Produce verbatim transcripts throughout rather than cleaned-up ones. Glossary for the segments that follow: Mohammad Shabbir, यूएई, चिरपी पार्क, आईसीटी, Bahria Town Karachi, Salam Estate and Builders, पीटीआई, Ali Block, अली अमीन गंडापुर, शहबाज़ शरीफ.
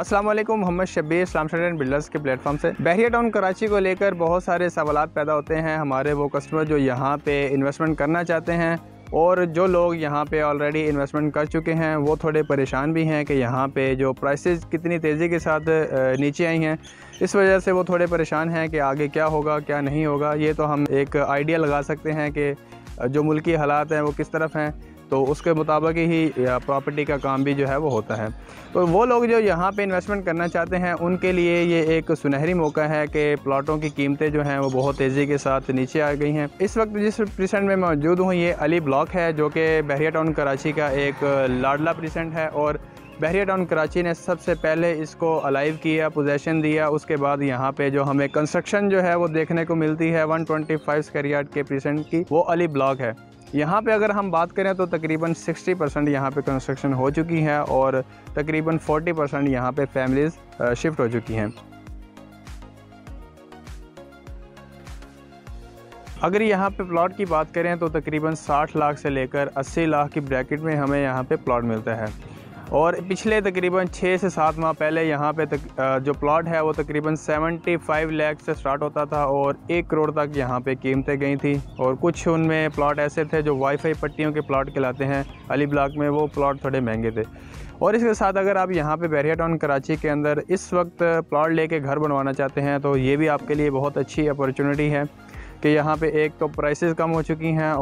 अस्सलाम वालेकुम, Mohammad Shabbir Salam estate and builders के प्लेटफॉर्म से। बहरिया टाउन कराची को लेकर बहुत सारे सवाल पैदा होते हैं। हमारे वो कस्टमर जो यहाँ पे इन्वेस्टमेंट करना चाहते हैं और जो लोग यहाँ पे ऑलरेडी इन्वेस्टमेंट कर चुके हैं वो थोड़े परेशान भी हैं कि यहाँ पे जो प्राइसेस कितनी तेज़ी के साथ नीचे आई हैं, इस वजह से वो थोड़े परेशान हैं कि आगे क्या होगा क्या नहीं होगा। ये तो हम एक आइडिया लगा सकते हैं कि जो मुल्की हालात हैं वो किस तरफ हैं, तो उसके मुताबिक ही प्रॉपर्टी का काम भी जो है वो होता है। तो वो लोग जो यहाँ पे इन्वेस्टमेंट करना चाहते हैं उनके लिए ये एक सुनहरी मौका है कि प्लाटों की कीमतें जो हैं वो बहुत तेज़ी के साथ नीचे आ गई हैं। इस वक्त जिस प्रीसेंट में मौजूद हूँ ये अली ब्लॉक है, जो कि बहरिया टाउन कराची का एक लाडला प्रीसेंट है और बहरिया टाउन कराची ने सबसे पहले इसको अलाइव किया, पोजेसन दिया। उसके बाद यहाँ पे जो हमें कंस्ट्रक्शन जो है वो देखने को मिलती है एक सौ पच्चीस स्क्वायर यार्ड के प्रीसेंट की, वो अली ब्लॉक है। यहाँ पे अगर हम बात करें तो तकरीबन साठ परसेंट यहाँ पे कंस्ट्रक्शन हो चुकी है और तकरीबन चालीस परसेंट यहाँ पे फैमिलीज़ शिफ्ट हो चुकी हैं। अगर यहाँ पे प्लॉट की बात करें तो तकरीबन साठ लाख से लेकर अस्सी लाख की ब्रैकेट में हमें यहाँ पे प्लॉट मिलता है और पिछले तकरीबन छः से सात माह पहले यहाँ पे तक जो प्लॉट है वो तकरीबन पचहत्तर लाख से स्टार्ट होता था और एक करोड़ तक यहाँ पे कीमतें गई थी। और कुछ उनमें प्लॉट ऐसे थे जो वाईफाई पट्टियों के प्लॉट कहलाते हैं, अली ब्लॉक में वो प्लॉट थोड़े महंगे थे। और इसके साथ अगर आप यहाँ पे बहरिया टाउन कराची के अंदर इस वक्त प्लॉट लेके घर बनवाना चाहते हैं तो ये भी आपके लिए बहुत अच्छी अपॉर्चुनिटी है कि यहाँ पर एक तो प्राइसेस कम हो चुकी हैं।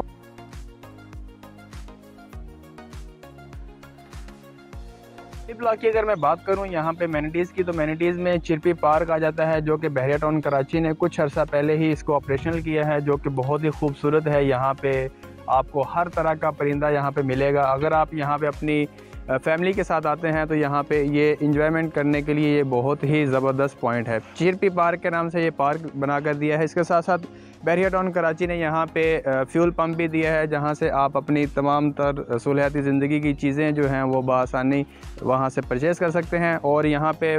अली ब्लॉक की अगर मैं बात करूं यहाँ पे मैनिटीज़ की, तो मैनिटीज़ में चिरपी पार्क आ जाता है, जो कि बहरिया टाउन कराची ने कुछ अर्सा पहले ही इसको ऑपरेशनल किया है, जो कि बहुत ही खूबसूरत है। यहाँ पे आपको हर तरह का परिंदा यहाँ पे मिलेगा। अगर आप यहाँ पे अपनी फैमिली के साथ आते हैं तो यहाँ पे ये इंजॉयमेंट करने के लिए ये बहुत ही ज़बरदस्त पॉइंट है। चिरपी पार्क के नाम से ये पार्क बना कर दिया है। इसके साथ साथ बहरिया टाउन कराची ने यहाँ पे फ्यूल पंप भी दिया है, जहाँ से आप अपनी तमाम तर सहूलियाती ज़िंदगी की चीज़ें जो हैं वो बआसानी वहाँ से परचेज़ कर सकते हैं। और यहाँ पे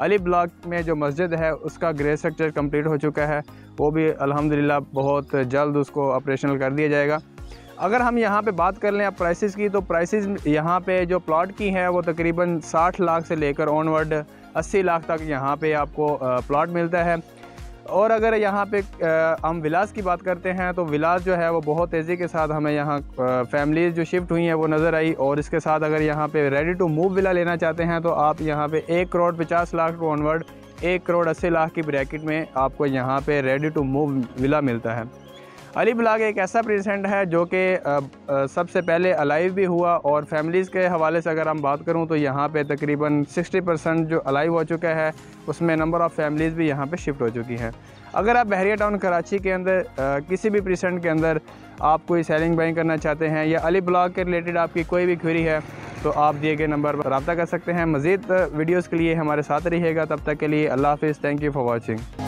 अली ब्लॉक में जो मस्जिद है उसका ग्रे स्ट्रक्चर कंप्लीट हो चुका है, वो भी अल्हम्दुलिल्लाह बहुत जल्द उसको ऑपरेशनल कर दिया जाएगा। अगर हम यहाँ पे बात कर लें आप प्राइसेस की, तो प्राइसेस यहाँ पे जो प्लॉट की हैं वो तकरीबन साठ लाख से लेकर ऑनवर्ड अस्सी लाख तक यहाँ पे आपको प्लॉट मिलता है। और अगर यहाँ पे हम विलास की बात करते हैं तो विलास जो है वो बहुत तेज़ी के साथ हमें यहाँ फैमिलीज़ जो शिफ्ट हुई हैं वो नज़र आई। और इसके साथ अगर यहाँ पे रेडी टू मूव विला लेना चाहते हैं तो आप यहाँ पे एक करोड़ पचास लाख टू ऑनवर्ड एक करोड़ अस्सी लाख की ब्रैकेट में आपको यहाँ पे रेडी टू मूव विला मिलता है। अली ब्लॉक एक ऐसा प्रीसेंट है जो कि सबसे पहले अलाइव भी हुआ और फैमिलीज़ के हवाले से अगर हम बात करूं तो यहाँ पे तकरीबन साठ परसेंट जो अलाइव हो चुका है उसमें नंबर ऑफ़ फैमिलीज़ भी यहाँ पे शिफ्ट हो चुकी हैं। अगर आप बहरिया टाउन कराची के अंदर किसी भी प्रीसेंट के अंदर आप कोई सेलिंग बाइंग करना चाहते हैं या अली ब्लॉक के रिलेटेड आपकी कोई भी क्वेरी है तो आप दिए गए नंबर पर रब्ता कर सकते हैं। मज़ीद वीडियोज़ के लिए हमारे साथ रहिएगा। तब तक के लिए अल्लाह हाफ़िज़। Thank you for watching.